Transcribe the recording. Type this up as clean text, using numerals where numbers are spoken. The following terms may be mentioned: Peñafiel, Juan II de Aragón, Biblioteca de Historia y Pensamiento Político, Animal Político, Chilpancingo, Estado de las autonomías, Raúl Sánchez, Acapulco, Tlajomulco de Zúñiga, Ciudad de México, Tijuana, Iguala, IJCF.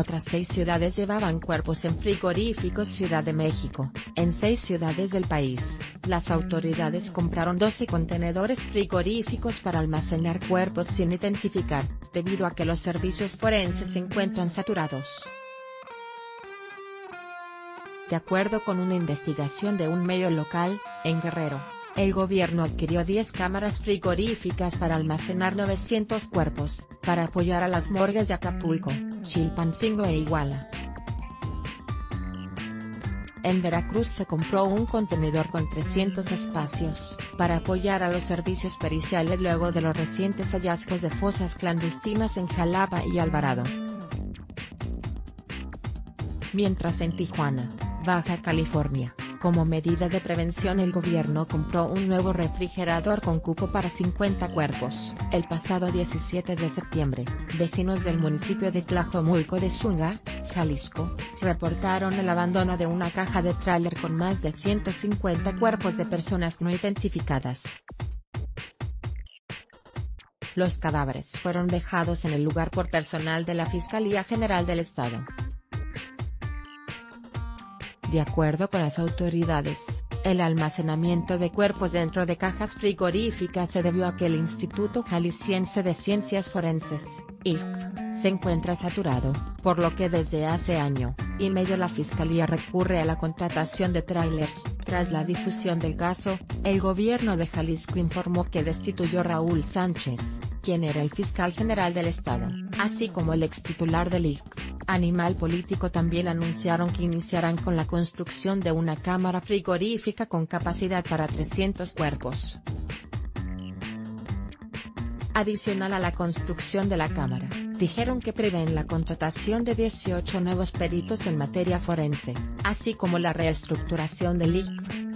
Otras 6 ciudades llevaban cuerpos en frigoríficos. Ciudad de México. En 6 ciudades del país, las autoridades compraron 12 contenedores frigoríficos para almacenar cuerpos sin identificar, debido a que los servicios forenses se encuentran saturados. De acuerdo con una investigación de un medio local, en Guerrero, el gobierno adquirió 10 cámaras frigoríficas para almacenar 900 cuerpos, para apoyar a las morgues de Acapulco, Chilpancingo e Iguala. En Veracruz se compró un contenedor con 300 espacios, para apoyar a los servicios periciales luego de los recientes hallazgos de fosas clandestinas en Jalapa y Alvarado. Mientras en Tijuana, Baja California, como medida de prevención el gobierno compró un nuevo refrigerador con cupo para 50 cuerpos. El pasado 17 de septiembre, vecinos del municipio de Tlajomulco de Zúñiga, Jalisco, reportaron el abandono de una caja de tráiler con más de 150 cuerpos de personas no identificadas. Los cadáveres fueron dejados en el lugar por personal de la Fiscalía General del Estado. De acuerdo con las autoridades, el almacenamiento de cuerpos dentro de cajas frigoríficas se debió a que el Instituto Jalisciense de Ciencias Forenses, IJCF, se encuentra saturado, por lo que desde hace año y medio la Fiscalía recurre a la contratación de tráilers. Tras la difusión del caso, el gobierno de Jalisco informó que destituyó a Raúl Sánchez, quien era el fiscal general del estado, así como el extitular del IJCF. Animal Político también anunciaron que iniciarán con la construcción de una cámara frigorífica con capacidad para 300 cuerpos. Adicional a la construcción de la cámara, dijeron que prevén la contratación de 18 nuevos peritos en materia forense, así como la reestructuración del IJCF.